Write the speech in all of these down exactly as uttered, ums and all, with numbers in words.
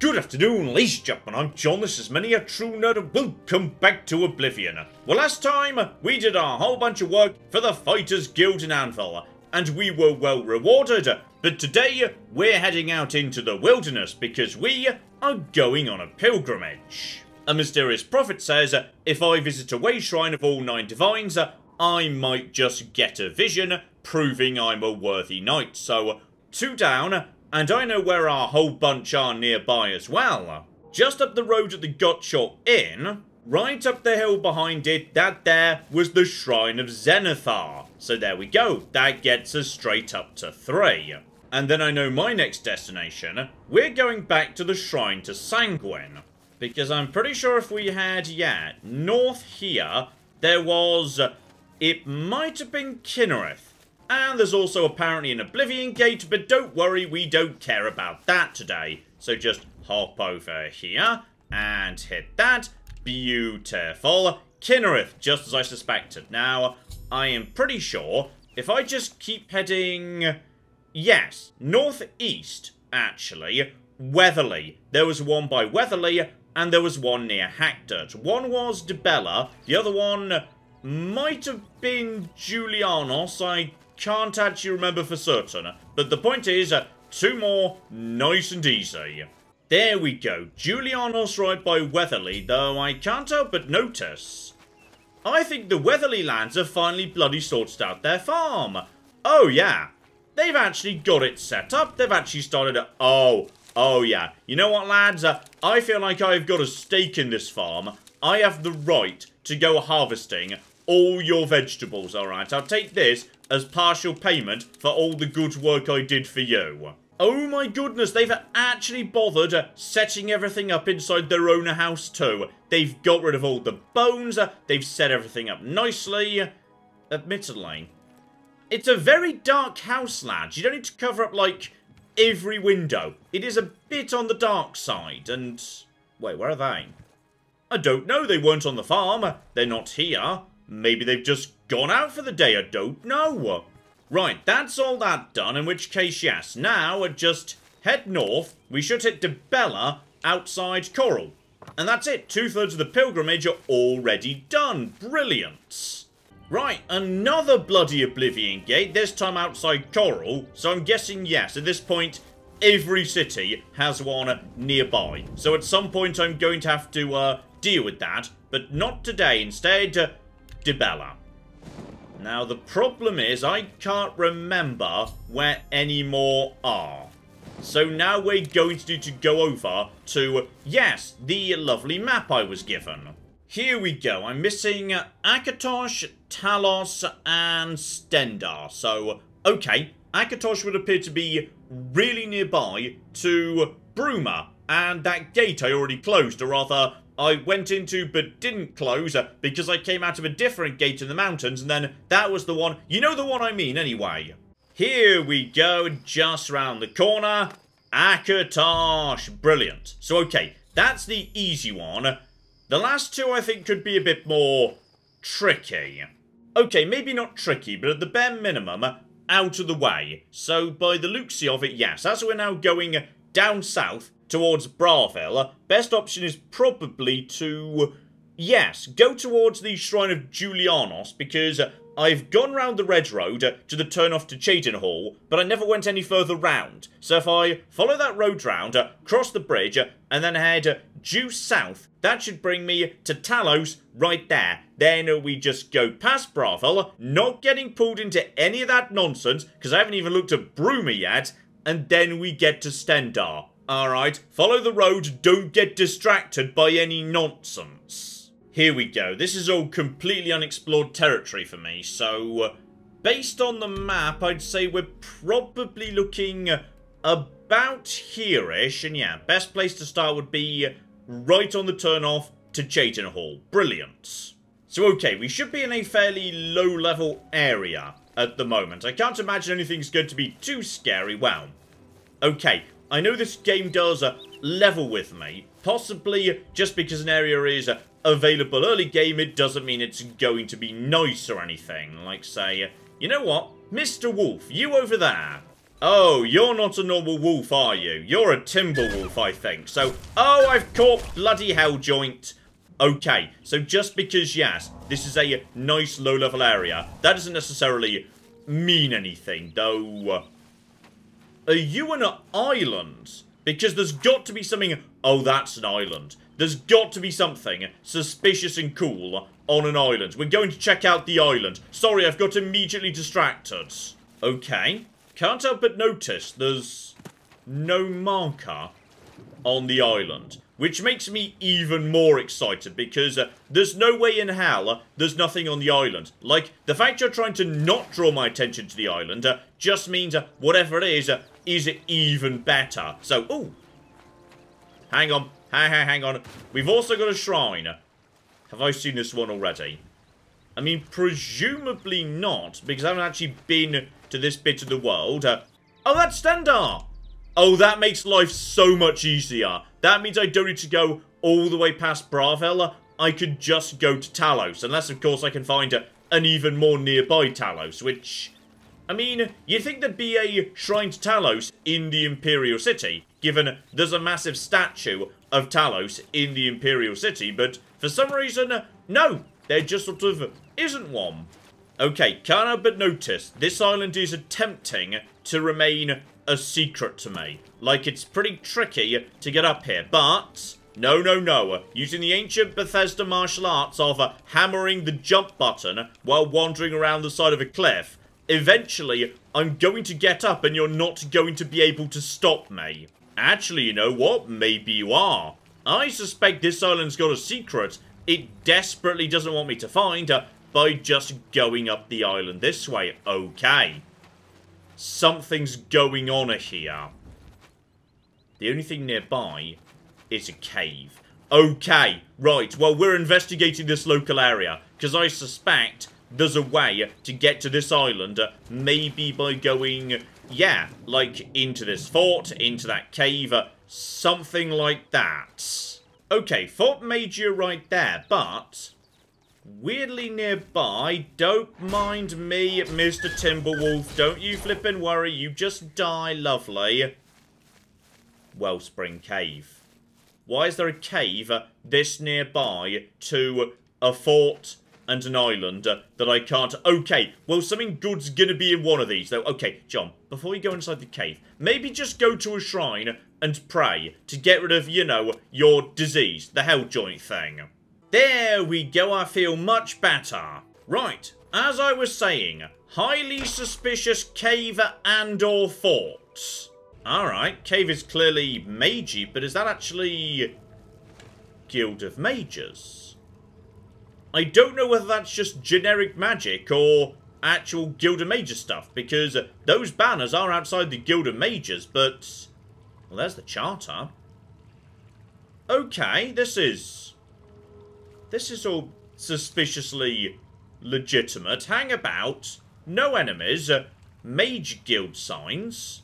Good afternoon, ladies and gentlemen, I'm John, this is Many A True Nerd, and welcome back to Oblivion. Well, last time, we did a whole bunch of work for the Fighter's Guild in Anvil, and we were well rewarded, but today, we're heading out into the wilderness, because we are going on a pilgrimage. A mysterious prophet says, if I visit a way shrine of all nine divines, I might just get a vision, proving I'm a worthy knight, so two down. And I know where our whole bunch are nearby as well. Just up the road at the Gottshaw Inn, right up the hill behind it, that there was the Shrine of Xenathar. So there we go, that gets us straight up to three. And then I know my next destination, we're going back to the Shrine to Sanguine. Because I'm pretty sure if we had, yeah, north here, there was, it might have been Kynareth. And there's also apparently an Oblivion Gate, but don't worry, we don't care about that today. So just hop over here and hit that. Beautiful. Kinnereth, just as I suspected. Now, I am pretty sure if I just keep heading... Yes, northeast, actually. Weatherly. There was one by Weatherly, and there was one near Hackdirt. One was Debella, the other one might have been Julianos, I can't actually remember for certain, but the point is, uh, two more, nice and easy. There we go, Julianos right by Weatherly, though I can't help but notice. I think the Weatherly lads have finally bloody sorted out their farm. Oh yeah, they've actually got it set up, they've actually started a- oh, oh yeah. You know what lads, uh, I feel like I've got a stake in this farm. I have the right to go harvesting all your vegetables, alright? I'll take this as partial payment for all the good work I did for you. Oh my goodness, they've actually bothered setting everything up inside their own house too. They've got rid of all the bones, they've set everything up nicely. Admittedly, it's a very dark house, lads. You don't need to cover up, like, every window. It is a bit on the dark side, and... Wait, where are they? I don't know, they weren't on the farm. They're not here. Maybe they've just gone out for the day, I don't know. Right, that's all that done, in which case, yes, now just head north. We should hit Debella outside Chorrol. And that's it, two-thirds of the pilgrimage are already done. Brilliant. Right, another bloody Oblivion Gate, this time outside Chorrol. So I'm guessing, yes, at this point, every city has one nearby. So at some point, I'm going to have to uh, deal with that, but not today. Instead... Uh, Debella. Now the problem is I can't remember where any more are. So now we're going to need to go over to, yes, the lovely map I was given. Here we go, I'm missing Akatosh, Talos, and Stendar. So, okay, Akatosh would appear to be really nearby to Bruma, and that gate I already closed, or rather... I went into but didn't close because I came out of a different gate in the mountains, and then that was the one, you know the one I mean anyway. Here we go, just round the corner, Akatosh, brilliant. So okay, that's the easy one. The last two I think could be a bit more tricky. Okay, maybe not tricky, but at the bare minimum, out of the way. So by the looksy of it, yes, as we're now going down south, towards Braville, best option is probably to, yes, go towards the Shrine of Julianos, because I've gone round the red road to the turn-off to Chayton Hall, but I never went any further round. So if I follow that road round, cross the bridge, and then head due south, that should bring me to Talos right there. Then we just go past Braville, not getting pulled into any of that nonsense, because I haven't even looked at Bruma yet, and then we get to Stendar. Alright, follow the road, don't get distracted by any nonsense. Here we go, this is all completely unexplored territory for me, so... Based on the map, I'd say we're probably looking about here-ish, and yeah, best place to start would be right on the turn-off to Chayton Hall. Brilliant. So okay, we should be in a fairly low-level area at the moment. I can't imagine anything's going to be too scary. Well, okay... I know this game does uh, level with me, possibly just because an area is uh, available early game, it doesn't mean it's going to be nice or anything. Like say, you know what, Mister Wolf, you over there, Oh, you're not a normal wolf, are you? You're a timber wolf, I think. So, oh, I've caught bloody hell joint. Okay, so just because, yes, this is a nice low-level area, that doesn't necessarily mean anything, though. Are you an island? Because there's got to be something... Oh, that's an island. There's got to be something suspicious and cool on an island. We're going to check out the island. Sorry, I've got immediately distracted. Okay. Can't help but notice there's no marker on the island, which makes me even more excited because uh, there's no way in hell uh, there's nothing on the island. Like, the fact you're trying to not draw my attention to the island uh, just means uh, whatever it is, uh, is it even better. So, ooh. Hang on. Ha ha, hang on. We've also got a shrine. Have I seen this one already? I mean, presumably not, because I haven't actually been to this bit of the world. Uh, oh, that's Stendar! Oh, that makes life so much easier. That means I don't need to go all the way past Braville. I could just go to Talos, unless, of course, I can find uh, an even more nearby Talos, which... I mean, you'd think there'd be a shrine to Talos in the Imperial City, given there's a massive statue of Talos in the Imperial City, but for some reason, no, there just sort of isn't one. Okay, can't help but notice this island is attempting to remain a secret to me. Like, it's pretty tricky to get up here, but... No, no, no. Using the ancient Bethesda martial arts of uh, hammering the jump button while wandering around the side of a cliff, eventually, I'm going to get up and you're not going to be able to stop me. Actually, you know what? Maybe you are. I suspect this island's got a secret it desperately doesn't want me to find uh, by just going up the island this way. Okay. Something's going on here. The only thing nearby is a cave. Okay, right. Well, we're investigating this local area because I suspect... there's a way to get to this island, uh, maybe by going, yeah, like into this fort, into that cave, uh, something like that. Okay, Fort Magia right there, but weirdly nearby, don't mind me, Mister Timberwolf, don't you flip and worry, you just die, lovely. Wellspring Cave. Why is there a cave uh, this nearby to a fort and an island uh, that I can't... Okay, well, something good's gonna be in one of these, though. Okay, John, before you go inside the cave, maybe just go to a shrine and pray to get rid of, you know, your disease, the hell joint thing. There we go, I feel much better. Right, as I was saying, highly suspicious cave and or fort. Alright, cave is clearly Magi, but is that actually... Guild of Mages? I don't know whether that's just generic magic or actual Guild of Mages stuff, because those banners are outside the Guild of Mages, but... Well, there's the charter. Okay, this is... This is all suspiciously legitimate. Hang about. No enemies. Uh, Mage Guild signs.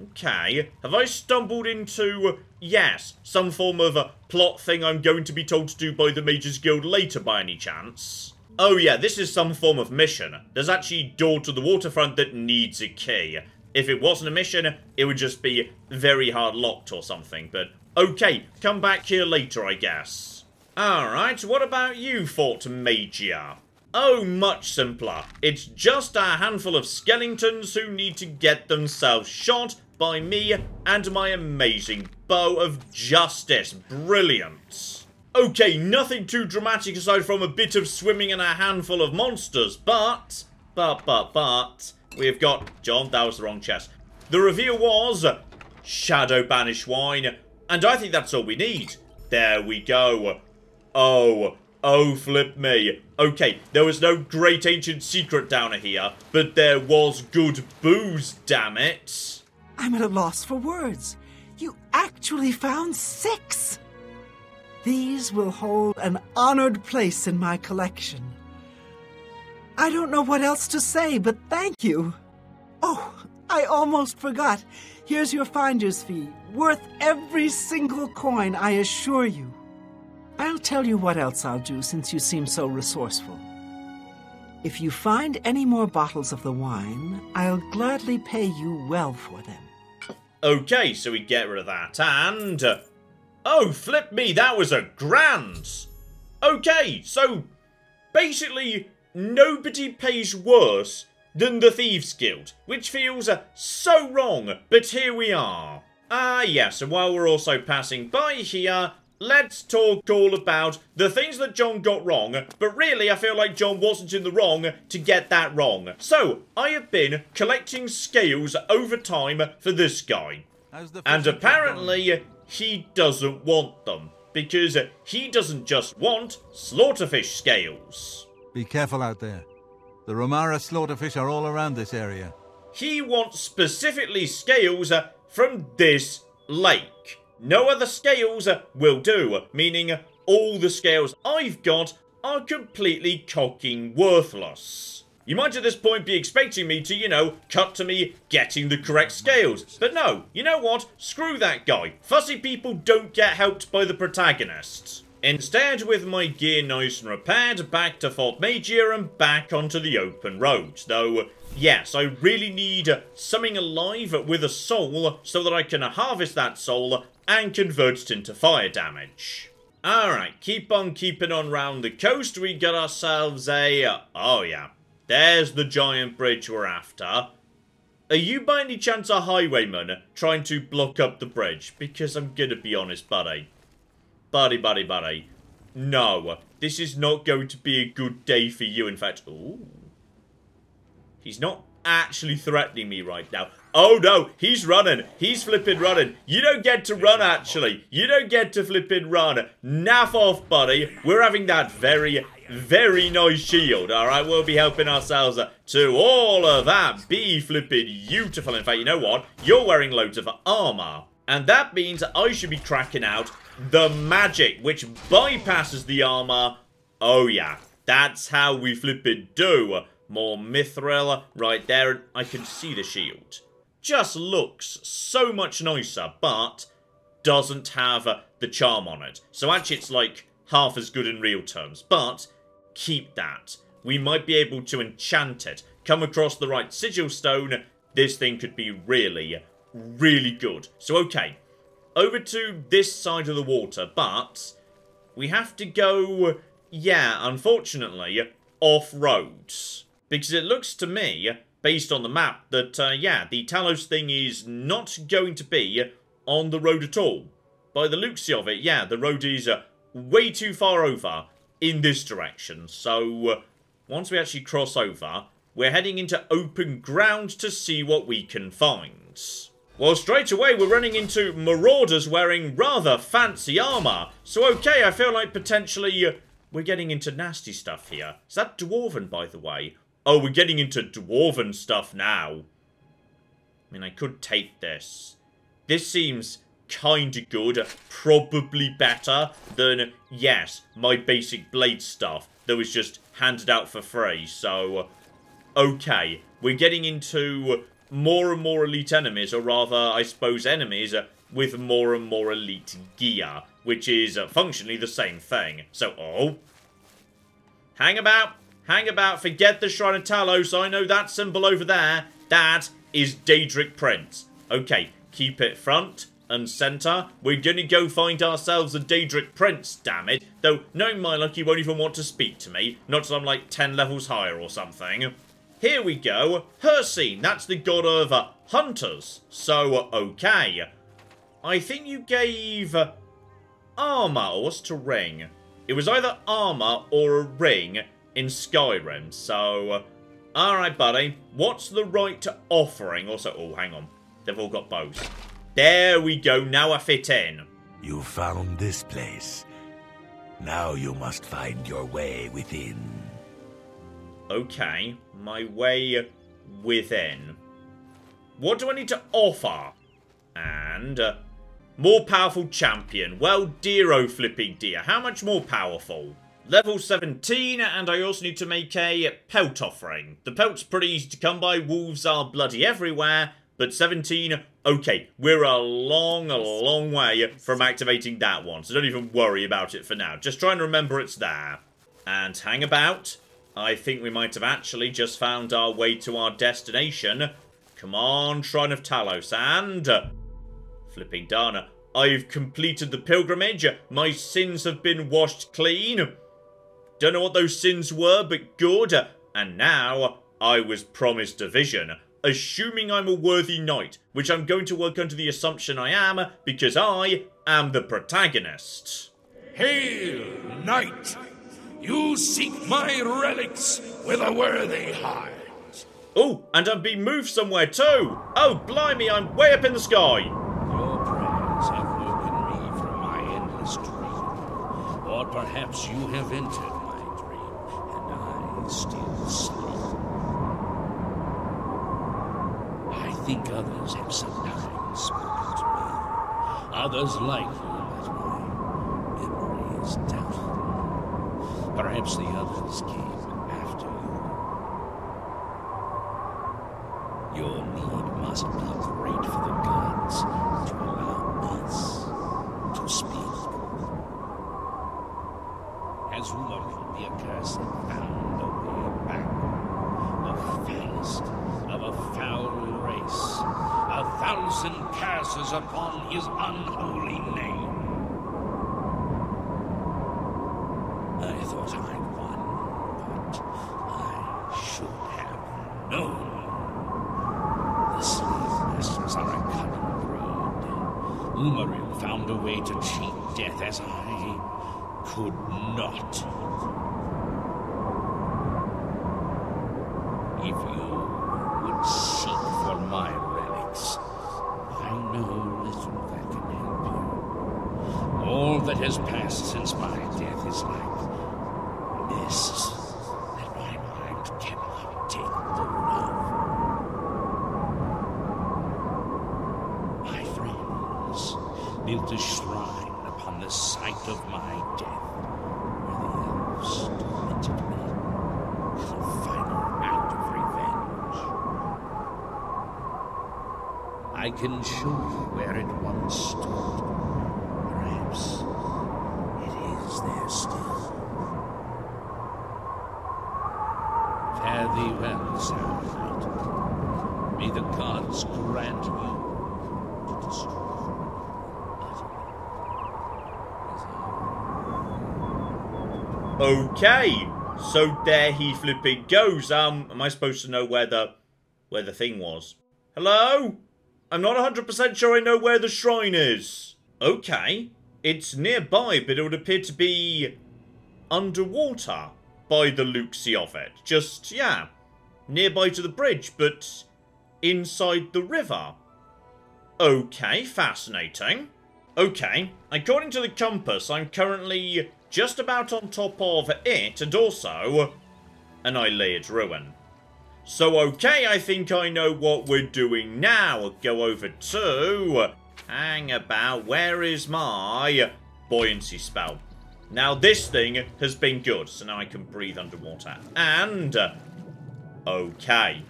Okay. Have I stumbled into... Yes, some form of a plot thing I'm going to be told to do by the Mages Guild later by any chance. Oh yeah, this is some form of mission. There's actually a door to the waterfront that needs a key. If it wasn't a mission, it would just be very hard locked or something, but okay, come back here later, I guess. Alright, what about you, Fort Magia? Oh, much simpler. It's just a handful of skeletons who need to get themselves shot by me and my amazing bow of justice. Brilliant. Okay, nothing too dramatic aside from a bit of swimming and a handful of monsters, but, but, but, but, we've got... John, that was the wrong chest. The reveal was Shadow Banish Wine, and I think that's all we need. There we go. Oh, oh, flip me. Okay, there was no great ancient secret down here, but there was good booze, damn it. I'm at a loss for words. You actually found six! These will hold an honored place in my collection. I don't know what else to say, but thank you. Oh, I almost forgot. Here's your finder's fee, worth every single coin, I assure you. I'll tell you what else I'll do, since you seem so resourceful. If you find any more bottles of the wine, I'll gladly pay you well for them. Okay, so we get rid of that, and... Oh, flip me, that was a grand! Okay, so basically nobody pays worse than the Thieves Guild, which feels uh, so wrong, but here we are. Ah, uh, yes, yeah, so while we're also passing by here, let's talk all about the things that John got wrong, but really I feel like John wasn't in the wrong to get that wrong. So, I have been collecting scales over time for this guy, and apparently he doesn't want them, because he doesn't just want slaughterfish scales. Be careful out there. The Romara slaughterfish are all around this area. He wants specifically scales from this lake. No other scales will do, meaning all the scales I've got are completely cocking worthless. You might at this point be expecting me to, you know, cut to me getting the correct scales. But no, you know what? Screw that guy. Fussy people don't get helped by the protagonist. Instead, with my gear nice and repaired, back to Fort Magia and back onto the open road. Though, yes, I really need something alive with a soul so that I can harvest that soul and convert it into fire damage. Alright, keep on keeping on round the coast. We got ourselves a... Oh yeah, there's the giant bridge we're after. Are you by any chance a highwayman trying to block up the bridge? Because I'm gonna be honest, buddy. Buddy, buddy, buddy. No, this is not going to be a good day for you. In fact, ooh. He's not actually threatening me right now. Oh no, he's running. He's flipping running. You don't get to run, actually. You don't get to flipping run. Naff off, buddy. We're having that very, very nice shield. All right, we'll be helping ourselves to all of that. Be flipping beautiful. In fact, you know what? You're wearing loads of armor. And that means I should be cracking out the magic, which bypasses the armor. Oh yeah, that's how we flipping do. More mithril right there, and I can see the shield. Just looks so much nicer, but doesn't have the charm on it. So actually it's like half as good in real terms, but keep that. We might be able to enchant it. Come across the right sigil stone, this thing could be really, really good. So okay, over to this side of the water, but we have to go, yeah, unfortunately, off-road. Because it looks to me, based on the map, that, uh, yeah, the Talos thing is not going to be on the road at all. By the looks of it, yeah, the road is uh, way too far over in this direction. So, uh, once we actually cross over, we're heading into open ground to see what we can find. Well, straight away, we're running into marauders wearing rather fancy armour. So, okay, I feel like potentially... Uh, We're getting into nasty stuff here. Is that Dwarven, by the way? Oh, we're getting into Dwarven stuff now. I mean, I could take this. This seems kinda good. Probably better than, yes, my basic blade stuff that was just handed out for free. So, okay. We're getting into more and more elite enemies, or rather, I suppose, enemies with more and more elite gear, which is uh, functionally the same thing. So, oh. Hang about. Hang about. Forget the Shrine of Talos. I know that symbol over there. That is Daedric Prince. Okay, keep it front and centre. We're going to go find ourselves a Daedric Prince, damn it. Though, knowing my luck, he won't even want to speak to me. Not till I'm like ten levels higher or something. Here we go. Hircine. That's the god of uh, hunters. So, okay. I think you gave... Uh, armor, or what's to ring? It was either armor or a ring in Skyrim, so... Alright, buddy. What's the right to offering? Also, oh, hang on. They've all got both. There we go. Now I fit in. You found this place. Now you must find your way within. Okay. My way within. What do I need to offer? And... Uh, More powerful champion. Well, dear oh flipping dear. How much more powerful? Level seventeen, and I also need to make a pelt offering. The pelt's pretty easy to come by. Wolves are bloody everywhere. But seventeen, okay, we're a long, a long way from activating that one. So don't even worry about it for now. Just try and remember it's there. And hang about. I think we might have actually just found our way to our destination. Come on, Shrine of Talos, and... Flipping Dana. I've completed the pilgrimage. My sins have been washed clean. Don't know what those sins were, but good. And now, I was promised a vision. Assuming I'm a worthy knight, which I'm going to work under the assumption I am, because I am the protagonist. Hail, knight! You seek my relics with a worthy heart. Oh, and I'm being moved somewhere too! Oh, blimey, I'm way up in the sky! Your prayers have woken me from my endless dream. Or perhaps you have entered my dream, and I still sleep. I think others have sometimes spoken to me. Others like you, but my memory is doubtful. Perhaps the others came after you. Your need must be great for the gods to allow us to speak. As rumor from the accursed found a way back, the fairest of a foul race, a thousand curses upon his unholy name. I thought I'd won, but I should have known. The sleeveless are a cunning breed. Umaril found a way to cheat death as I could not. If you would seek for my relics, I know little that can help you. All that has passed since my death is like mist that my mind cannot take hold of. My friends built a shrine upon the site of my death, where the elves tormented me with a final act of revenge. I can show you where it once stood. Perhaps it is there still. Fare thee well, Sir Knight. May the gods grant you to destroy. Okay, so there he flipping goes. Um, am I supposed to know where the, where the thing was? Hello? I'm not one hundred percent sure I know where the shrine is. Okay, it's nearby, but it would appear to be underwater by the luxury of it. Just, yeah, nearby to the bridge, but inside the river. Okay, fascinating. Okay, according to the compass, I'm currently just about on top of it, and also an Ayleid ruin. So okay, I think I know what we're doing now. I'll go over to... Hang about, where is my buoyancy spell? Now this thing has been good, so now I can breathe underwater. And... okay.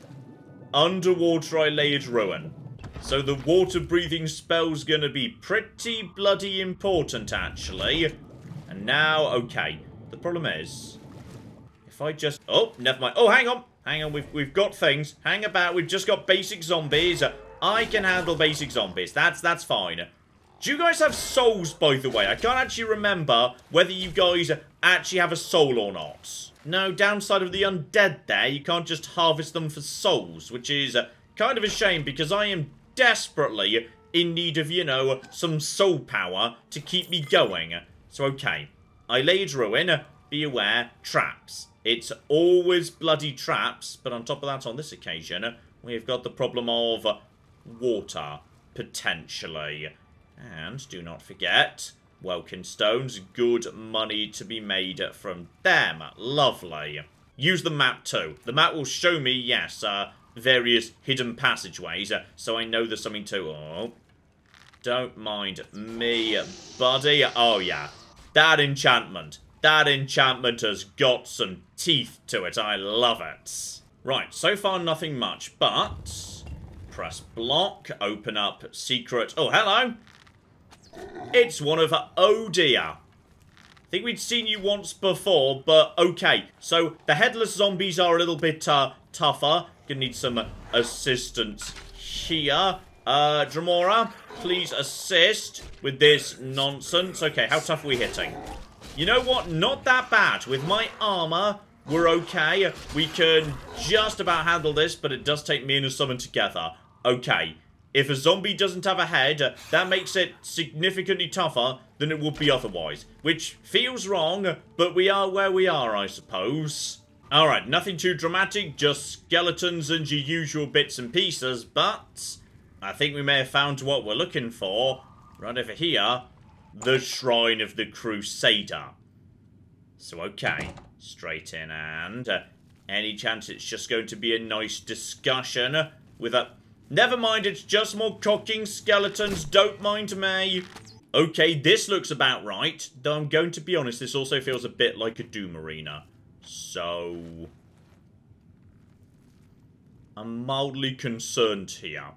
Underwater Ayleid ruin. So the water breathing spell's gonna be pretty bloody important, actually. And now, okay. The problem is, if I just... oh, never mind. Oh, hang on. Hang on, we've, we've got things. Hang about, we've just got basic zombies. I can handle basic zombies. That's, that's fine. Do you guys have souls, by the way? I can't actually remember whether you guys actually have a soul or not. No, downside of the undead there, you can't just harvest them for souls, which is kind of a shame because I am desperately in need of, you know, some soul power to keep me going. So, okay. Ayleid Ruin, be aware, traps. It's always bloody traps, but on top of that, on this occasion, we've got the problem of water, potentially. And do not forget, Welkin Stones, good money to be made from them. Lovely. Use the map too. The map will show me, yes, uh, various hidden passageways, so I know there's something to... oh, don't mind me, buddy. Oh, yeah. That enchantment. That enchantment has got some teeth to it. I love it. Right, so far nothing much, but... press block, open up secret... oh, hello! It's one of... oh, dear. I think we'd seen you once before, but okay. So the headless zombies are a little bit uh, tougher. Gonna need some assistance here. Uh, Dremora, please assist with this nonsense. Okay, how tough are we hitting? You know what? Not that bad. With my armor, we're okay. We can just about handle this, but it does take me and a summon together. Okay. If a zombie doesn't have a head, that makes it significantly tougher than it would be otherwise. Which feels wrong, but we are where we are, I suppose. Alright, nothing too dramatic, just skeletons and your usual bits and pieces, but I think we may have found what we're looking for. Right over here, the Shrine of the Crusader. So, okay, straight in, and uh, any chance it's just going to be a nice discussion with a... Never mind, it's just more cocking skeletons, don't mind me. Okay, this looks about right, though I'm going to be honest, this also feels a bit like a Doom Arena. So... I'm mildly concerned here,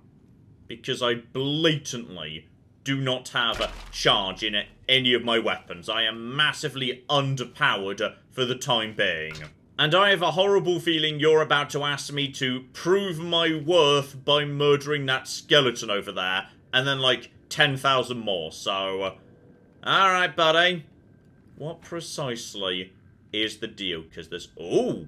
because I blatantly do not have a charge in any of my weapons. I am massively underpowered for the time being. And I have a horrible feeling you're about to ask me to prove my worth by murdering that skeleton over there, and then like ten thousand more, so... Alright, buddy. What precisely is the deal? Because there's... Ooh!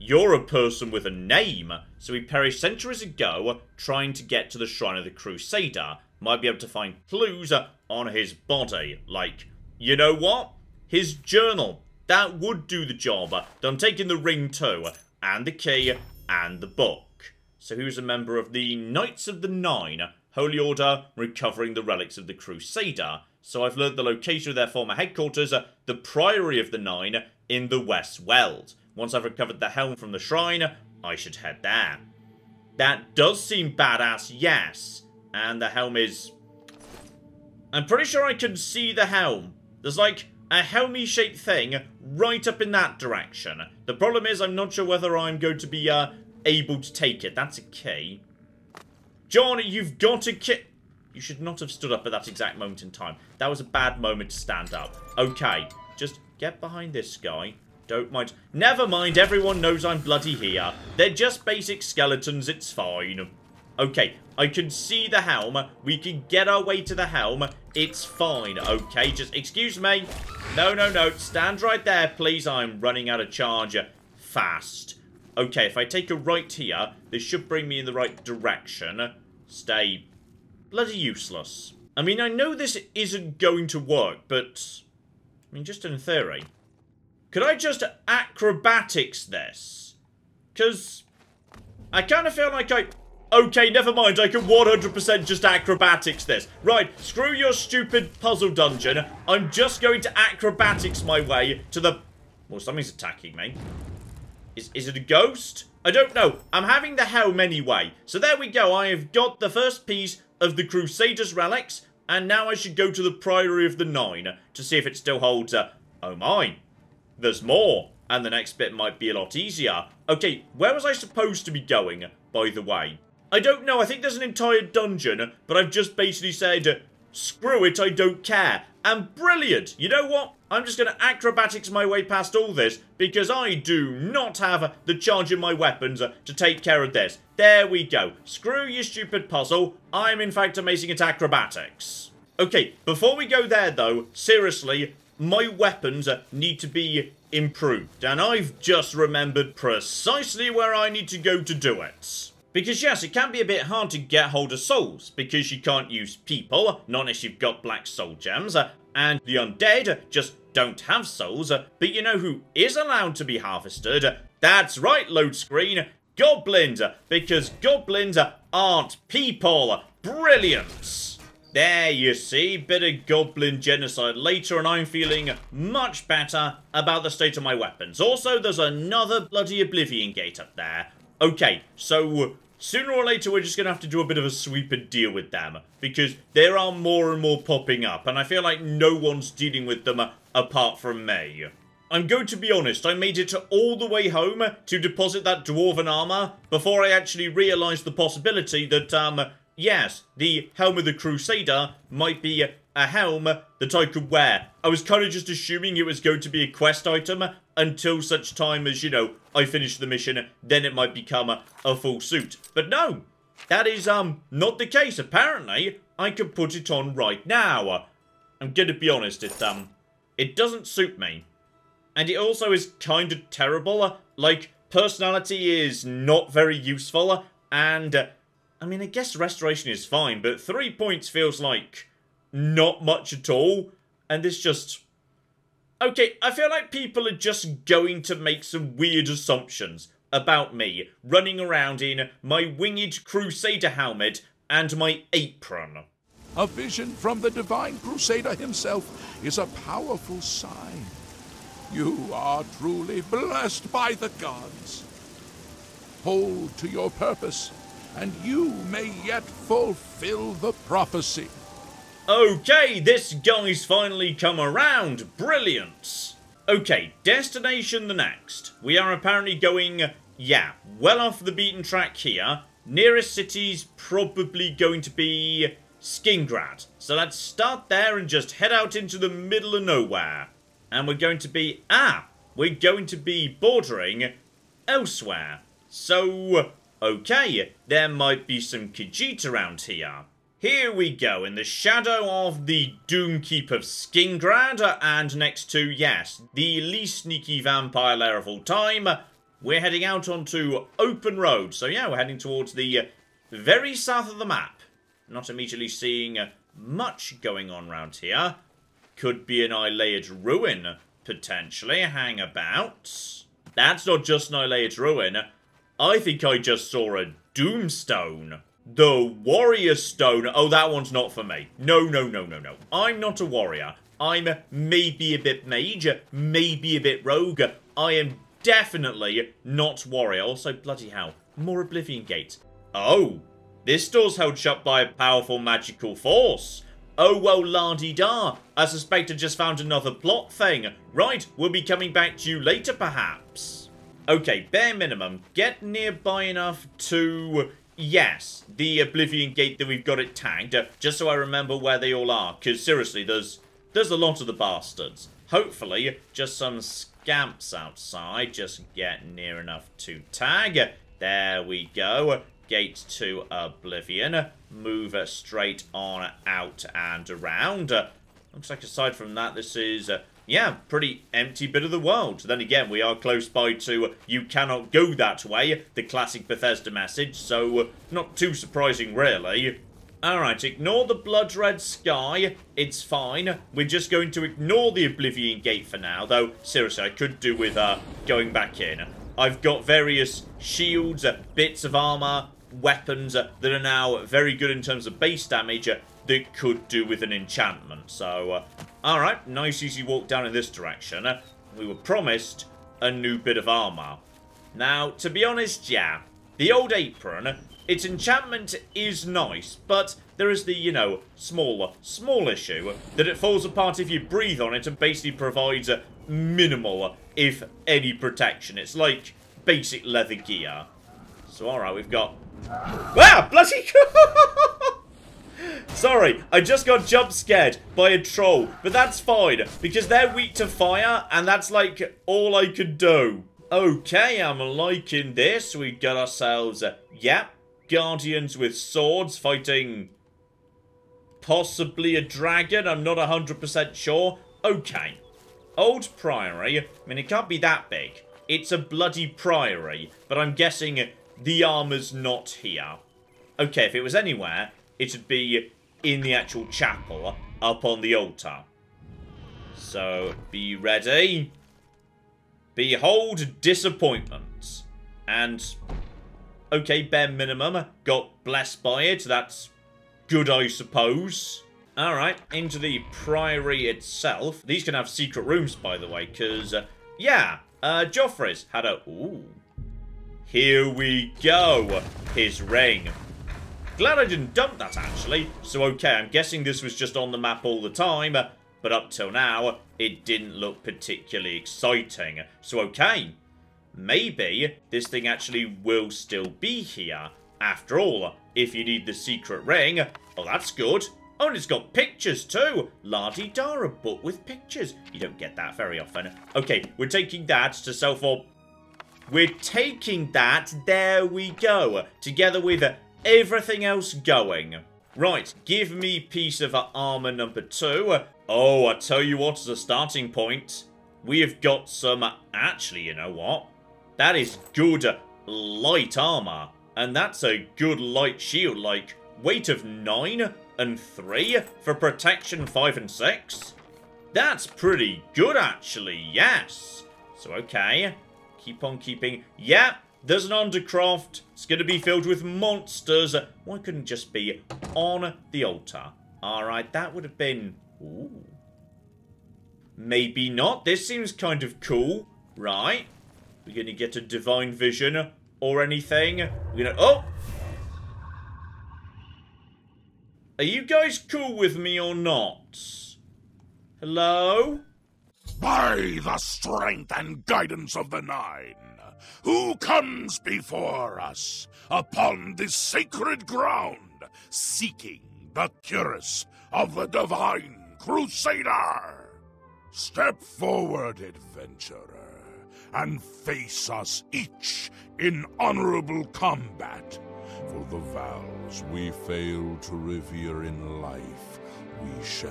You're a person with a name, so we perished centuries ago trying to get to the Shrine of the Crusader. Might be able to find clues on his body. Like, you know what? His journal. That would do the job. I'm taking the ring too, and the key, and the book. So he was a member of the Knights of the Nine, Holy Order, recovering the relics of the Crusader. So I've learned the location of their former headquarters, the Priory of the Nine, in the West Weald. Once I've recovered the helm from the shrine, I should head there. That does seem badass, yes. And the helm is... I'm pretty sure I can see the helm. There's like a helmy-shaped thing right up in that direction. The problem is I'm not sure whether I'm going to be uh, able to take it. That's a key. Johnny, you've got a key. You should not have stood up at that exact moment in time. That was a bad moment to stand up. Okay, just get behind this guy. Don't mind. Never mind, everyone knows I'm bloody here. They're just basic skeletons, it's fine. Okay, I can see the helm. We can get our way to the helm. It's fine, okay? Just excuse me. No, no, no. Stand right there, please. I'm running out of charge fast. Okay, if I take a right here, this should bring me in the right direction. Stay bloody useless. I mean, I know this isn't going to work, but... I mean, just in theory... Could I just acrobatics this? Because I kind of feel like I... Okay, never mind. I can one hundred percent just acrobatics this. Right, screw your stupid puzzle dungeon. I'm just going to acrobatics my way to the... Well, something's attacking me. Is, is it a ghost? I don't know. I'm having the helm anyway. So there we go. I have got the first piece of the Crusader's relics. And now I should go to the Priory of the Nine to see if it still holds... Uh, oh, my... There's more, and the next bit might be a lot easier. Okay, where was I supposed to be going, by the way? I don't know, I think there's an entire dungeon, but I've just basically said, screw it, I don't care. And brilliant! You know what? I'm just going to acrobatics my way past all this, because I do not have the charge in my weapons to take care of this. There we go. Screw your stupid puzzle. I'm, in fact, amazing at acrobatics. Okay, before we go there, though, seriously... My weapons need to be improved, and I've just remembered precisely where I need to go to do it. Because yes, it can be a bit hard to get hold of souls, because you can't use people, not unless you've got black soul gems, and the undead just don't have souls, but you know who is allowed to be harvested? That's right, load screen, goblins, because goblins aren't people. Brilliant! There, you see, bit of goblin genocide later, and I'm feeling much better about the state of my weapons. Also, there's another bloody Oblivion Gate up there. Okay, so sooner or later, we're just going to have to do a bit of a sweep and deal with them, because there are more and more popping up, and I feel like no one's dealing with them apart from me. I'm going to be honest, I made it all the way home to deposit that dwarven armor before I actually realized the possibility that, um... yes, the Helm of the Crusader might be a helm that I could wear. I was kind of just assuming it was going to be a quest item until such time as, you know, I finish the mission, then it might become a full suit. But no, that is um not the case. Apparently, I can put it on right now. I'm gonna be honest, it um it doesn't suit me. And it also is kind of terrible. Like, personality is not very useful, and uh, I mean, I guess restoration is fine, but three points feels like not much at all, and this just... Okay, I feel like people are just going to make some weird assumptions about me running around in my winged Crusader helmet and my apron. A vision from the Divine Crusader himself is a powerful sign. You are truly blessed by the gods. Hold to your purpose, and you may yet fulfill the prophecy. Okay, this guy's finally come around. Brilliant. Okay, destination the next. We are apparently going, yeah, well off the beaten track here. Nearest city's probably going to be Skingrad. So let's start there and just head out into the middle of nowhere. And we're going to be, ah, we're going to be bordering elsewhere. So, okay, there might be some Khajiit around here. Here we go, in the shadow of the Doomkeep of Skingrad, and next to, yes, the least sneaky vampire lair of all time, we're heading out onto open road. So yeah, we're heading towards the very south of the map. Not immediately seeing much going on round here. Could be an Ayleid ruin, potentially. Hang about. That's not just an Ayleid ruin. I think I just saw a Doomstone. The Warrior Stone. Oh, that one's not for me. No, no, no, no, no. I'm not a warrior. I'm maybe a bit mage, maybe a bit rogue. I am definitely not warrior. Also, bloody hell. More Oblivion Gate. Oh, this door's held shut by a powerful magical force. Oh, well, la-dee-da. I suspect I just found another plot thing. Right, we'll be coming back to you later, perhaps. Okay, bare minimum. Get nearby enough to... yes, the Oblivion Gate that we've got it tagged, just so I remember where they all are. Because, seriously, there's there's a lot of the bastards. Hopefully, just some scamps outside. Just get near enough to tag. There we go. Gate to Oblivion. Move straight on out and around. Looks like aside from that, this is, uh, yeah, pretty empty bit of the world. Then again, we are close by to You Cannot Go That Way, the classic Bethesda message, so not too surprising, really. Alright, ignore the blood red sky. It's fine. We're just going to ignore the Oblivion Gate for now, though. Seriously, I could do with uh, going back in. I've got various shields, bits of armor, weapons that are now very good in terms of base damage that could do with an enchantment. So, uh, alright, nice easy walk down in this direction. We were promised a new bit of armor. Now, to be honest, yeah, the old apron, its enchantment is nice, but there is the, you know, small, small issue that it falls apart if you breathe on it and basically provides minimal, if any, protection. It's like basic leather gear. So, alright, we've got... ah, bloody... Sorry, I just got jump scared by a troll, but that's fine, because they're weak to fire, and that's like all I could do. Okay, I'm liking this. We got ourselves, uh, yeah, guardians with swords fighting possibly a dragon. I'm not one hundred percent sure. Okay, old priory. I mean, it can't be that big. It's a bloody priory, but I'm guessing the armor's not here. Okay, if it was anywhere... it'd be in the actual chapel, up on the altar. So, be ready. Behold disappointment. And, okay, bare minimum. Got blessed by it. That's good, I suppose. Alright, into the priory itself. These can have secret rooms, by the way, because, uh, yeah, uh, Joffrey's had a... ooh. Here we go. His ring. Glad I didn't dump that, actually. So, okay, I'm guessing this was just on the map all the time, but up till now, it didn't look particularly exciting. So, okay, maybe this thing actually will still be here. After all, if you need the secret ring, well, that's good. Oh, and it's got pictures too. La-di-da, a book with pictures. You don't get that very often. Okay, we're taking that to sell for... We're taking that, there we go, together with everything else going. Right, give me piece of armor number two. Oh, I tell you what, as a starting point, we have got some... Actually, you know what? That is good light armor. And that's a good light shield, like weight of nine and three for protection five and six. That's pretty good, actually, yes. So, okay. Keep on keeping. Yeah, there's an undercroft. It's going to be filled with monsters. Why couldn't it just be on the altar? All right, that would have been... Ooh. Maybe not. This seems kind of cool. Right. We're going to get a divine vision or anything. We're going to... Oh! Are you guys cool with me or not? Hello? By the strength and guidance of the Nine, who comes before us upon this sacred ground, seeking the curice of the Divine Crusader? Step forward, adventurer, and face us each in honorable combat. For the vows we fail to revere in life, we shall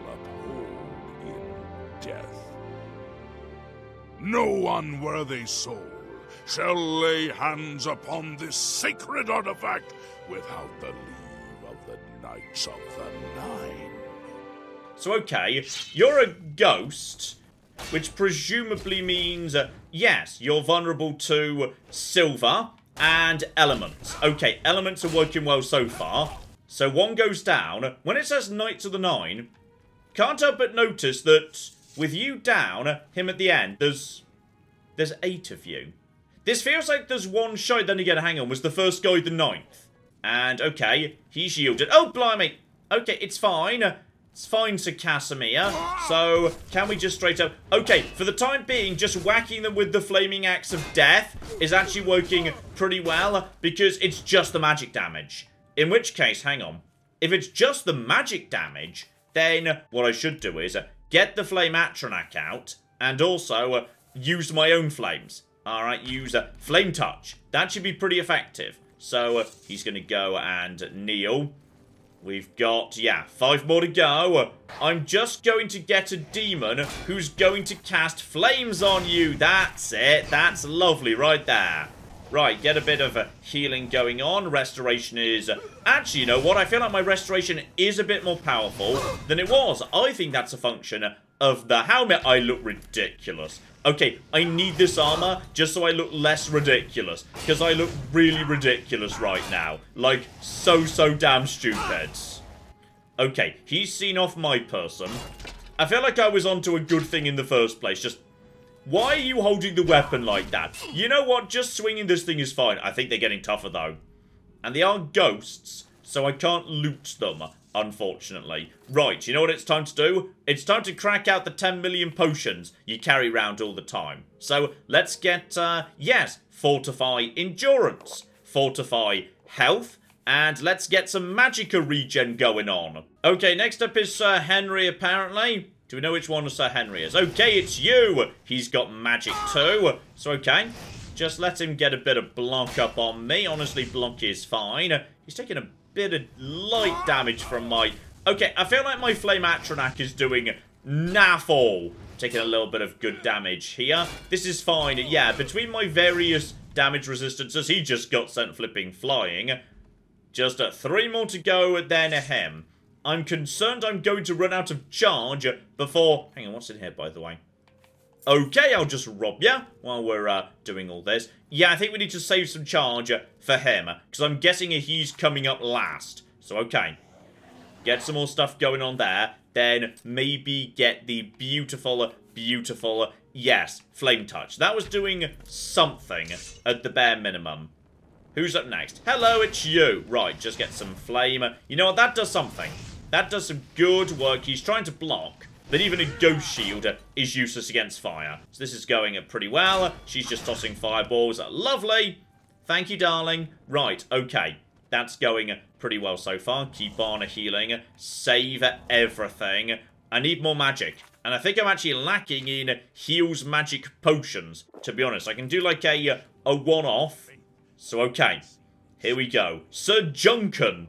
uphold in death. No unworthy soul shall lay hands upon this sacred artifact without the leave of the Knights of the Nine. So, okay, you're a ghost, which presumably means, uh, yes, you're vulnerable to silver and elements. Okay, elements are working well so far. So one goes down. When it says Knights of the Nine, can't help but notice that... With you down, him at the end, there's there's eight of you. This feels like there's one shy. Then again, hang on, was the first guy the ninth? And, okay, he shielded. Oh, blimey. Okay, it's fine. It's fine, Sir Casimir. So, can we just straight up... Okay, for the time being, just whacking them with the flaming axe of death is actually working pretty well because it's just the magic damage. In which case, hang on. If it's just the magic damage, then what I should do is... Get the Flame Atronach out, and also uh, use my own flames. Alright, use uh, Flame Touch. That should be pretty effective. So, uh, he's going to go and kneel. We've got, yeah, five more to go. I'm just going to get a demon who's going to cast flames on you. That's it. That's lovely right there. Right, get a bit of uh, healing going on. Restoration is... Uh, actually, you know what? I feel like my restoration is a bit more powerful than it was. I think that's a function of the helmet. I look ridiculous. Okay, I need this armor just so I look less ridiculous. Because I look really ridiculous right now. Like, so, so damn stupid. Okay, he's seen off my person. I feel like I was onto a good thing in the first place. Just... Why are you holding the weapon like that? You know what? Just swinging this thing is fine. I think they're getting tougher, though. And they are ghosts, so I can't loot them, unfortunately. Right, you know what it's time to do? It's time to crack out the ten million potions you carry around all the time. So, let's get, uh, yes, fortify endurance, fortify health, and let's get some magicka regen going on. Okay, next up is Sir Henry, apparently. Do we know which one Sir Henry is? Okay, it's you! He's got magic too. So, okay. Just let him get a bit of block up on me. Honestly, block is fine. He's taking a bit of light damage from my... Okay, I feel like my Flame Atronach is doing naff all. Taking a little bit of good damage here. This is fine. Yeah, between my various damage resistances, he just got sent flipping flying. Just uh, three more to go, then him. I'm concerned I'm going to run out of charge before... Hang on, what's in here, by the way? Okay, I'll just rob you while we're uh, doing all this. Yeah, I think we need to save some charge for him, because I'm guessing he's coming up last. So, okay. Get some more stuff going on there. Then maybe get the beautiful, beautiful, yes, Flame Touch. That was doing something at the bare minimum. Who's up next? Hello, it's you. Right, just get some flame. You know what? That does something. That does some good work. He's trying to block, but even a ghost shield is useless against fire. So this is going pretty well. She's just tossing fireballs. Lovely. Thank you, darling. Right, okay. That's going pretty well so far. Kibana healing. Save everything. I need more magic. And I think I'm actually lacking in heals magic potions, to be honest. I can do like a, a one-off. So, okay. Here we go. Sir Juncan.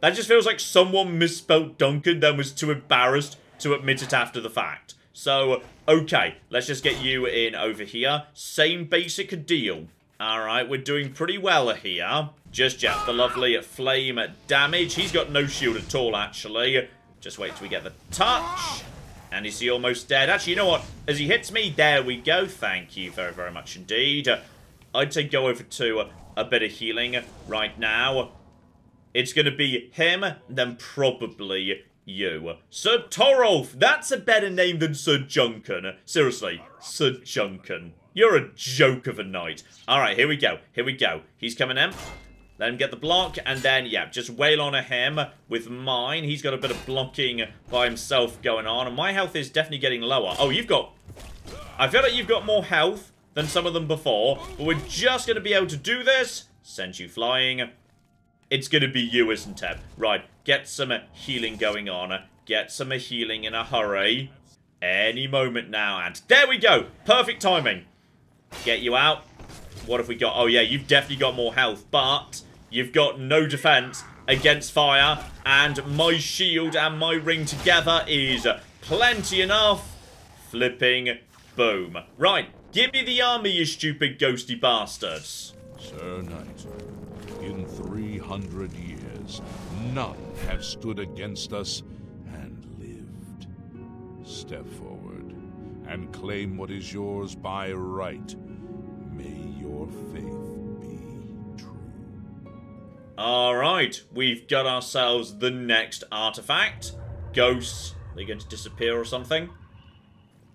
That just feels like someone misspelled Duncan, then was too embarrassed to admit it after the fact. So, okay. Let's just get you in over here. Same basic deal. Alright, we're doing pretty well here. Just Jeff, the lovely flame damage. He's got no shield at all, actually. Just wait till we get the touch. And is he almost dead? Actually, you know what? As he hits me, there we go. Thank you very, very much indeed. I'd say go over to a bit of healing right now. It's going to be him, then probably you. Sir Torolf. That's a better name than Sir Juncan. Seriously, Sir Juncan. You're a joke of a knight. All right, here we go. Here we go. He's coming in. Let him get the block, and then, yeah, just wail on him with mine. He's got a bit of blocking by himself going on, and my health is definitely getting lower. Oh, you've got... I feel like you've got more health than some of them before, but we're just going to be able to do this. Send you flying. It's going to be you, isn't it? Right, get some healing going on. Get some healing in a hurry. Any moment now, and there we go. Perfect timing. Get you out. What have we got? Oh, yeah, you've definitely got more health, but... You've got no defense against fire, and my shield and my ring together is plenty enough. Flipping boom. Right, give me the army, you stupid ghosty bastards. Sir Knight, in three hundred years, none have stood against us and lived. Step forward and claim what is yours by right. May your faith... Alright, we've got ourselves the next artifact. Ghosts. Are they going to disappear or something?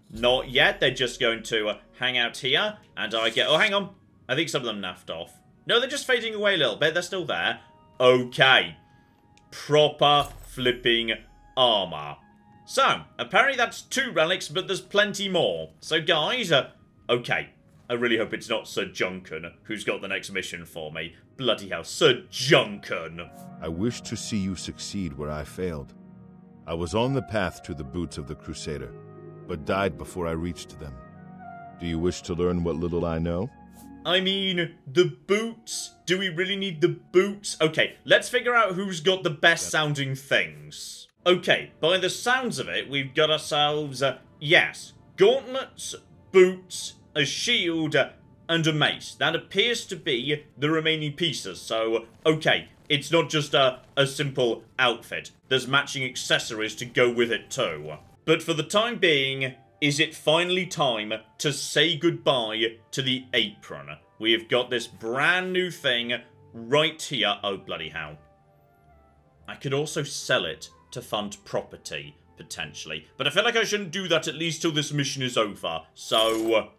Not yet. They're just going to uh, hang out here. And I get... Oh, hang on. I think some of them naffed off. No, they're just fading away a little bit. They're still there. Okay. Proper flipping armor. So, apparently that's two relics, but there's plenty more. So, guys... Uh, okay. I really hope it's not Sir Juncan who's got the next mission for me. Bloody hell, Sir Juncan! I wish to see you succeed where I failed. I was on the path to the boots of the Crusader, but died before I reached them. Do you wish to learn what little I know? I mean, the boots? Do we really need the boots? Okay, let's figure out who's got the best sounding things. Okay, by the sounds of it, we've got ourselves, uh, yes, gauntlets, boots, a shield, and a mace. That appears to be the remaining pieces. So, okay, it's not just a, a simple outfit. There's matching accessories to go with it too. But for the time being, is it finally time to say goodbye to the apron? We have got this brand new thing right here. Oh, bloody hell. I could also sell it to fund property, potentially. But I feel like I shouldn't do that at least till this mission is over. So...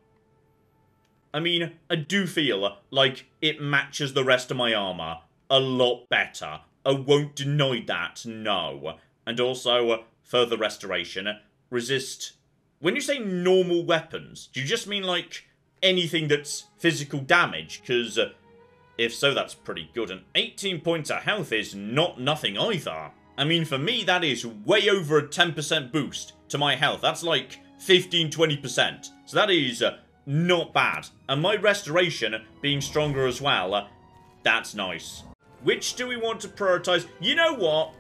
I mean, I do feel like it matches the rest of my armor a lot better. I won't deny that, no. And also, further restoration, resist... When you say normal weapons, do you just mean, like, anything that's physical damage? Because, uh, if so, that's pretty good. And eighteen points of health is not nothing either. I mean, for me, that is way over a ten percent boost to my health. That's, like, fifteen to twenty percent. So that is... Uh, Not bad. And my restoration being stronger as well. That's nice. Which do we want to prioritize? You know what?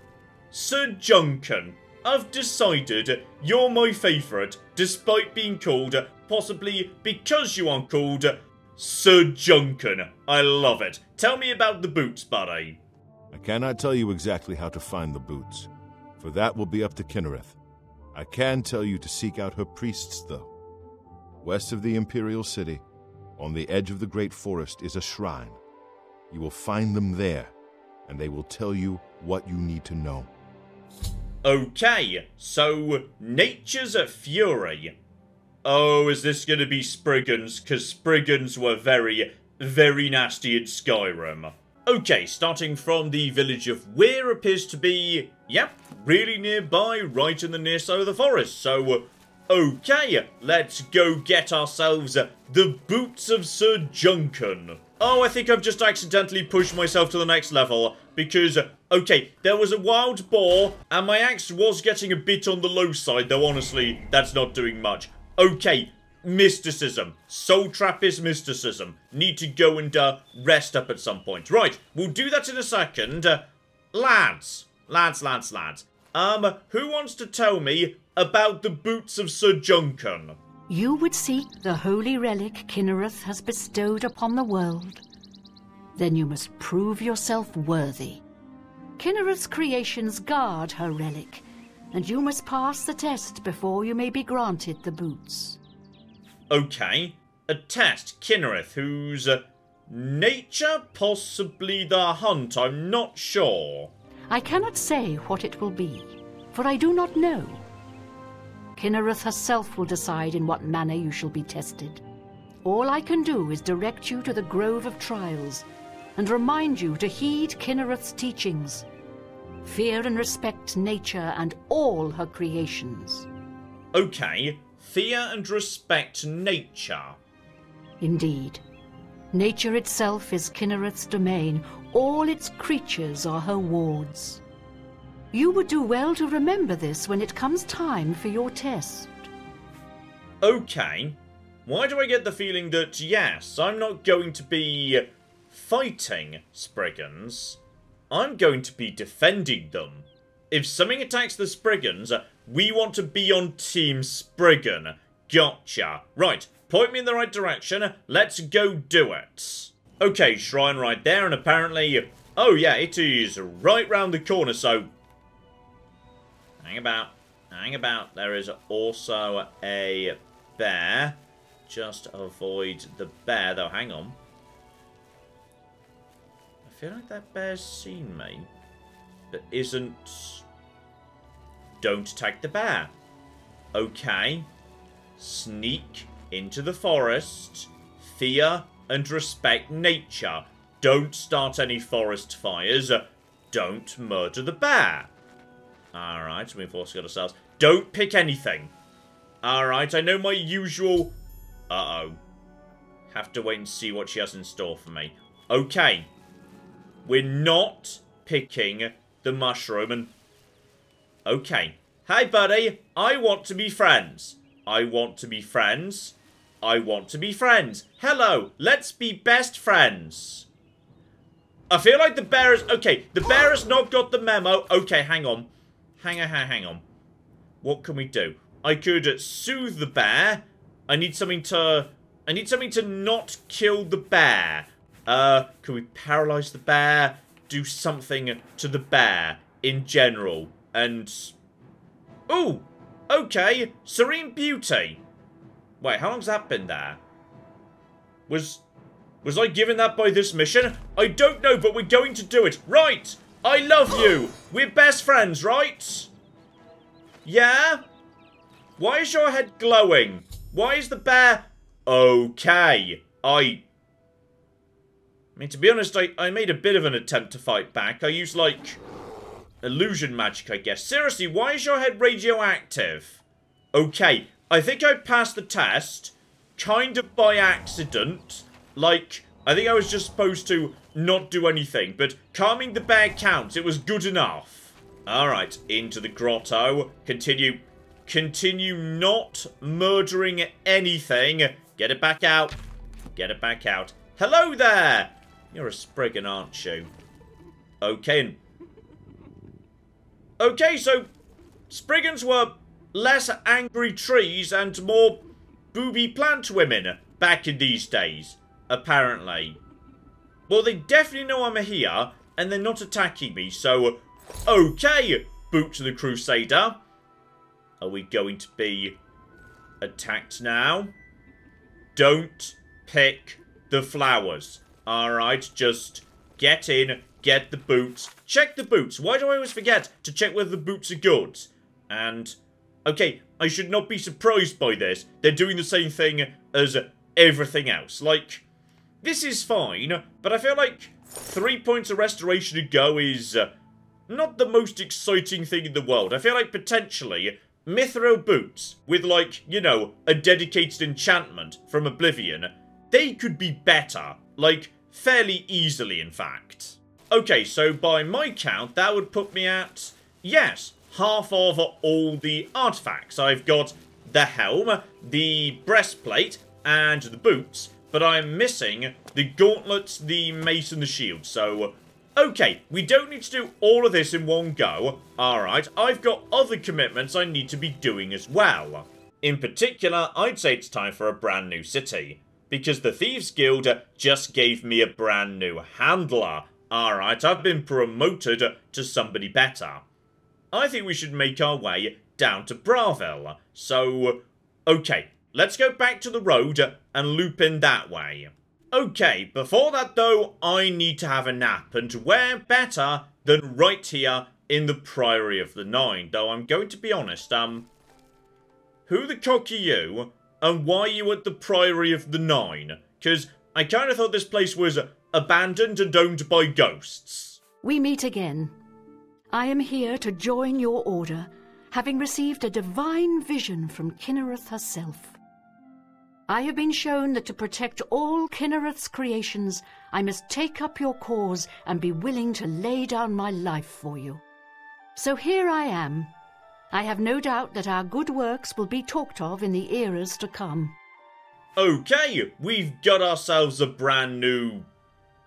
Sir Juncan. I've decided you're my favourite, despite being called, possibly because you aren't called, Sir Juncan. I love it. Tell me about the boots, buddy. I cannot tell you exactly how to find the boots, for that will be up to Kynareth. I can tell you to seek out her priests, though. West of the Imperial City, on the edge of the Great Forest, is a shrine. You will find them there, and they will tell you what you need to know. Okay, so Nature's a Fury. Oh, is this going to be Spriggans? Because Spriggans were very, very nasty in Skyrim. Okay, starting from the village of Weir appears to be, yep, really nearby, right in the near side of the forest, so... Okay, let's go get ourselves the Boots of Sir Juncan. Oh, I think I've just accidentally pushed myself to the next level because, okay, there was a wild boar and my axe was getting a bit on the low side, though honestly, that's not doing much. Okay, mysticism. Soul Trap is mysticism. Need to go and uh, rest up at some point. Right, we'll do that in a second. Uh, lads, lads, lads, lads. Um, who wants to tell me about the Boots of Sir Juncan? You would seek the holy relic Kinnereth has bestowed upon the world. Then you must prove yourself worthy. Kinnereth's creations guard her relic, and you must pass the test before you may be granted the boots. Okay, a test. Kinnereth, whose uh, nature, possibly the hunt, I'm not sure. I cannot say what it will be, for I do not know. Kinnereth herself will decide in what manner you shall be tested. All I can do is direct you to the Grove of Trials and remind you to heed Kinnereth's teachings. Fear and respect nature and all her creations. Okay, fear and respect nature. Indeed. Nature itself is Kinnereth's domain. All its creatures are her wards. You would do well to remember this when it comes time for your test. Okay. Why do I get the feeling that, yes, I'm not going to be fighting Spriggans. I'm going to be defending them. If something attacks the Spriggans, we want to be on Team Spriggan. Gotcha. Right, point me in the right direction. Let's go do it. Okay, shrine right there, and apparently... Oh yeah, it is right round the corner, so... Hang about, hang about. There is also a bear. Just avoid the bear, though. Hang on. I feel like that bear's seen me. But isn't... Don't attack the bear. Okay. Sneak into the forest. Fear and respect nature. Don't start any forest fires. Don't murder the bear. Alright, we've also got ourselves. Don't pick anything. Alright, I know my usual... Uh-oh. Have to wait and see what she has in store for me. Okay. We're not picking the mushroom and... Okay. Hey, buddy. I want to be friends. I want to be friends. I want to be friends. Hello. Let's be best friends. I feel like the bear is... Okay, the bear has not got the memo. Okay, hang on. Hang on, hang on. What can we do? I could uh, soothe the bear. I need something to... I need something to not kill the bear. Uh, can we paralyze the bear? Do something to the bear in general. And... Ooh! Okay. Serene Beauty. Wait, how long's that been there? Was... Was I given that by this mission? I don't know, but we're going to do it. Right! I love you! We're best friends, right? Yeah? Why is your head glowing? Why is the bear... Okay. I... I mean, to be honest, I, I made a bit of an attempt to fight back. I used, like... illusion magic, I guess. Seriously, why is your head radioactive? Okay. I think I passed the test. Kind of by accident. Like... I think I was just supposed to not do anything, but calming the bear counts. It was good enough. Alright, into the grotto. Continue. Continue not murdering anything. Get it back out. Get it back out. Hello there! You're a Spriggan, aren't you? Okay. Okay, so Spriggans were less angry trees and more booby plant women back in these days. Apparently. Well, they definitely know I'm here, and they're not attacking me, so... Okay, Boots of the Crusader. Are we going to be attacked now? Don't pick the flowers. Alright, just get in, get the boots. Check the boots. Why do I always forget to check whether the boots are good? And, okay, I should not be surprised by this. They're doing the same thing as everything else. Like... This is fine, but I feel like three points of restoration to go is uh, not the most exciting thing in the world. I feel like potentially Mithril boots with, like, you know, a dedicated enchantment from Oblivion, they could be better. Like, fairly easily, in fact. Okay, so by my count, that would put me at, yes, half of all the artifacts. I've got the helm, the breastplate, and the boots, but I'm missing the gauntlets, the mace, and the shield, so... Okay, we don't need to do all of this in one go. Alright, I've got other commitments I need to be doing as well. In particular, I'd say it's time for a brand new city, because the Thieves Guild just gave me a brand new handler. Alright, I've been promoted to somebody better. I think we should make our way down to Braville. So, okay, let's go back to the road and loop in that way. Okay, before that though, I need to have a nap, and where better than right here in the Priory of the Nine, though I'm going to be honest, um... who the cock are you, and why are you at the Priory of the Nine? Because I kind of thought this place was abandoned and owned by ghosts. We meet again. I am here to join your order, having received a divine vision from Kynareth herself. I have been shown that to protect all Kinnereth's creations, I must take up your cause and be willing to lay down my life for you. So here I am. I have no doubt that our good works will be talked of in the eras to come. Okay, we've got ourselves a brand new...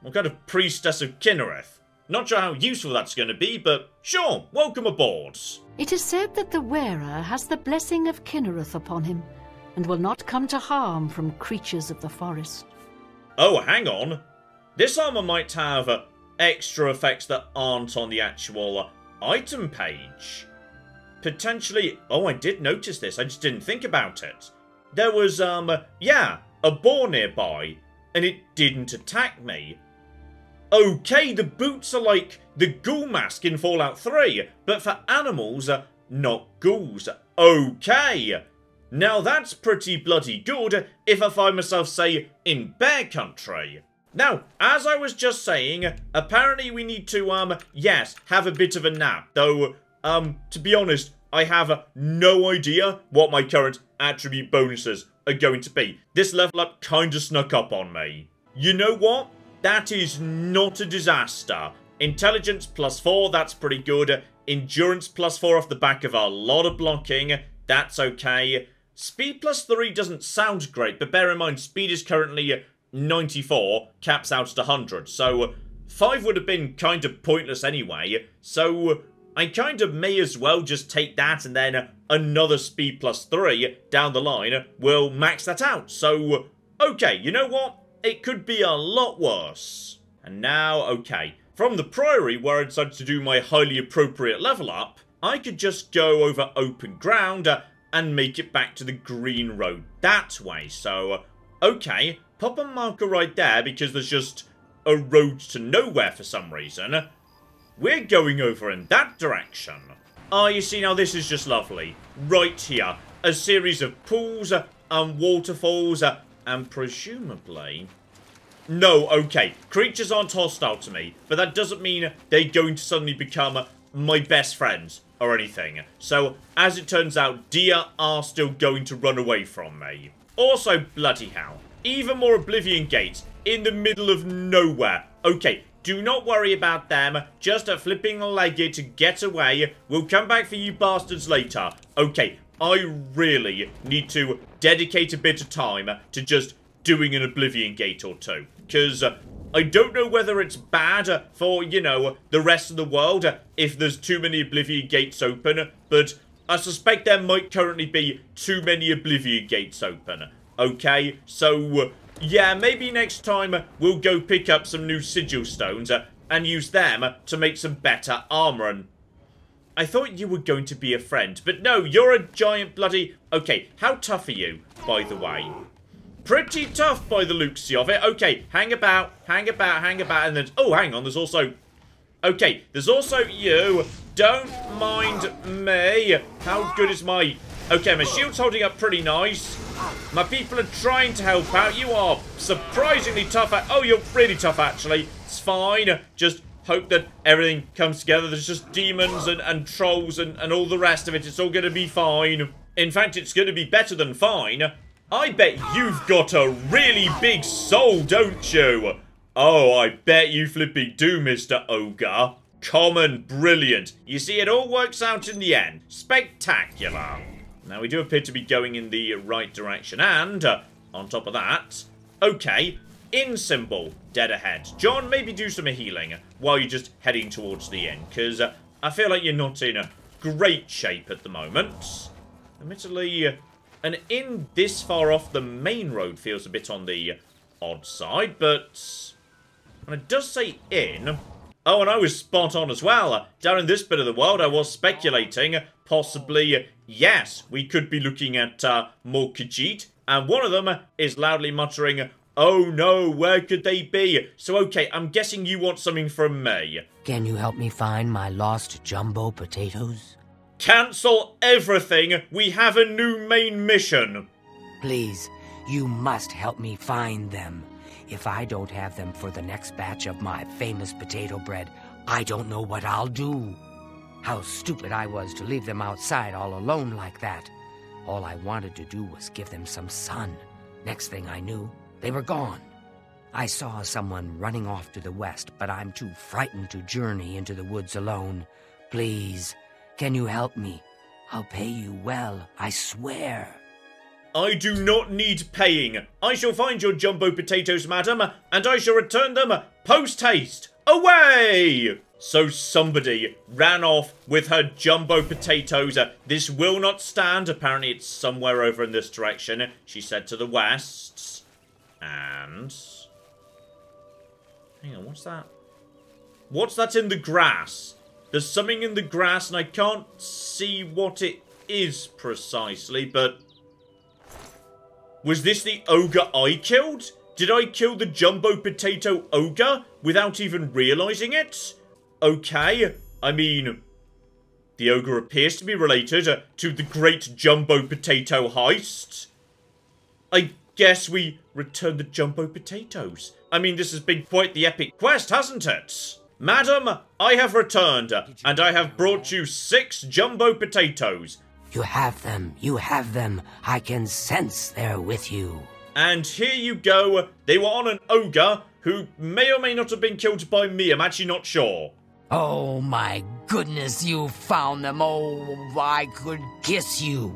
what kind of priestess of Kinnereth? Not sure how useful that's going to be, but sure, welcome aboard. It is said that the wearer has the blessing of Kinnereth upon him, and will not come to harm from creatures of the forest. Oh, hang on. This armour might have uh, extra effects that aren't on the actual item page. Potentially... oh, I did notice this. I just didn't think about it. There was, um, yeah, a boar nearby, and it didn't attack me. Okay, the boots are like the ghoul mask in Fallout three, but for animals, uh, not ghouls. Okay! Now that's pretty bloody good if I find myself, say, in bear country. Now, as I was just saying, apparently we need to, um, yes, have a bit of a nap. Though, um, to be honest, I have no idea what my current attribute bonuses are going to be. This level up kinda snuck up on me. You know what? That is not a disaster. Intelligence plus four, that's pretty good. Endurance plus four off the back of a lot of blocking, that's okay. Speed plus three doesn't sound great, but bear in mind, speed is currently ninety-four, caps out at one hundred, so five would have been kind of pointless anyway, so I kind of may as well just take that, and then another speed plus three down the line will max that out. So, okay, you know what? It could be a lot worse. And now, okay, from the Priory, where I decided to do my highly appropriate level up, I could just go over open ground and make it back to the green road that way. So, okay, pop a marker right there because there's just a road to nowhere for some reason. We're going over in that direction. Ah, you see, now this is just lovely. Right here, a series of pools and waterfalls and presumably... no, okay, creatures aren't hostile to me, but that doesn't mean they're going to suddenly become my best friends or anything. So, as it turns out, deer are still going to run away from me. Also, bloody hell, even more Oblivion gates in the middle of nowhere. Okay, do not worry about them. Just a flipping leggy to get away. We'll come back for you bastards later. Okay, I really need to dedicate a bit of time to just doing an Oblivion gate or two, because uh, I don't know whether it's bad for, you know, the rest of the world if there's too many Oblivion gates open, but I suspect there might currently be too many Oblivion gates open. Okay, so, yeah, maybe next time we'll go pick up some new sigil stones and use them to make some better armor. And I thought you were going to be a friend, but no, you're a giant bloody... okay, how tough are you, by the way? Pretty tough by the looks of it. Okay, hang about, hang about, hang about, and then... oh, hang on, there's also... okay, there's also you. Don't mind me. How good is my... okay, my shield's holding up pretty nice. My people are trying to help out. You are surprisingly tough at... oh, you're really tough, actually. It's fine. Just hope that everything comes together. There's just demons and, and trolls and, and all the rest of it. It's all going to be fine. In fact, it's going to be better than fine. I bet you've got a really big soul, don't you? Oh, I bet you flipping do, Mister Ogre. Common brilliant. You see, it all works out in the end. Spectacular. Now, we do appear to be going in the right direction. And, uh, on top of that, okay, inn symbol, dead ahead. John, maybe do some healing while you're just heading towards the inn, because uh, I feel like you're not in a great shape at the moment. Admittedly, an inn this far off the main road feels a bit on the odd side, but when it does say inn... Oh, and I was spot on as well. Down in this bit of the world, I was speculating, possibly, yes, we could be looking at uh, more Khajiit. And one of them is loudly muttering, oh no, where could they be? So, okay, I'm guessing you want something from me. Can you help me find my lost jumbo potatoes? Cancel everything. We have a new main mission. Please, you must help me find them. If I don't have them for the next batch of my famous potato bread, I don't know what I'll do. How stupid I was to leave them outside all alone like that. All I wanted to do was give them some sun. Next thing I knew, they were gone. I saw someone running off to the west, but I'm too frightened to journey into the woods alone. Please, can you help me? I'll pay you well, I swear. I do not need paying. I shall find your jumbo potatoes, madam, and I shall return them post-haste. Away! So somebody ran off with her jumbo potatoes. This will not stand. Apparently it's somewhere over in this direction, she said to the west. And... hang on, what's that? What's that in the grass? There's something in the grass, and I can't see what it is precisely, but... was this the ogre I killed? Did I kill the jumbo potato ogre without even realizing it? Okay, I mean, the ogre appears to be related uh, to the great jumbo potato heist. I guess we return the jumbo potatoes. I mean, this has been quite the epic quest, hasn't it? Madam, I have returned, and I have brought you six jumbo potatoes. You have them, you have them. I can sense they're with you. And here you go. They were on an ogre who may or may not have been killed by me. I'm actually not sure. Oh my goodness, you found them. Oh, I could kiss you.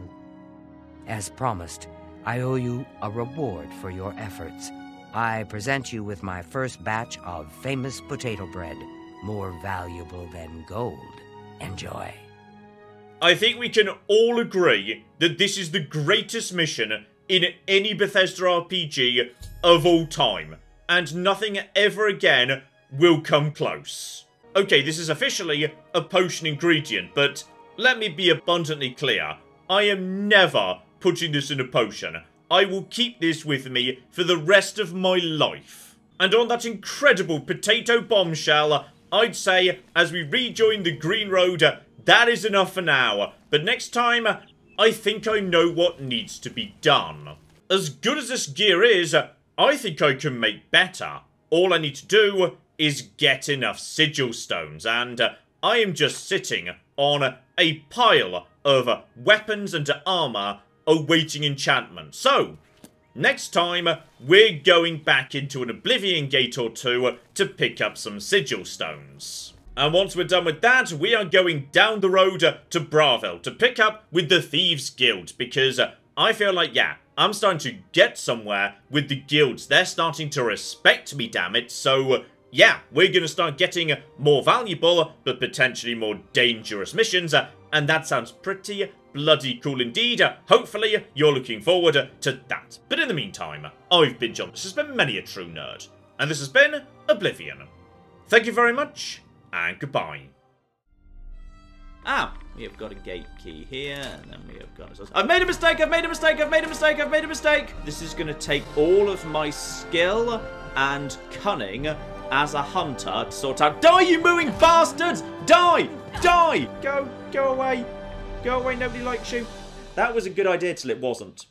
As promised, I owe you a reward for your efforts. I present you with my first batch of famous potato bread, more valuable than gold. Enjoy. I think we can all agree that this is the greatest mission in any Bethesda R P G of all time, and nothing ever again will come close. Okay, this is officially a potion ingredient, but let me be abundantly clear. I am never putting this in a potion. I will keep this with me for the rest of my life. And on that incredible potato bombshell, I'd say, as we rejoin the Green Road, that is enough for now, but next time, I think I know what needs to be done. As good as this gear is, I think I can make better. All I need to do is get enough sigil stones, and I am just sitting on a pile of weapons and armor awaiting enchantment. So, next time, we're going back into an Oblivion Gate or two to pick up some sigil stones. And once we're done with that, we are going down the road uh, to Braville to pick up with the Thieves Guild. Because uh, I feel like, yeah, I'm starting to get somewhere with the guilds. They're starting to respect me, damn it. So, uh, yeah, we're going to start getting more valuable, but potentially more dangerous missions. Uh, and that sounds pretty bloody cool indeed. Uh, hopefully, you're looking forward uh, to that. But in the meantime, I've been John. This has been Many A True Nerd. And this has been Oblivion. Thank you very much. And goodbye. Ah, we have got a gate key here, and then we have got... I've made a mistake, I've made a mistake, I've made a mistake, I've made a mistake! This is going to take all of my skill and cunning as a hunter to sort out... Die, you mooing bastards! Die! Die! Go, go away. Go away, nobody likes you. That was a good idea till it wasn't.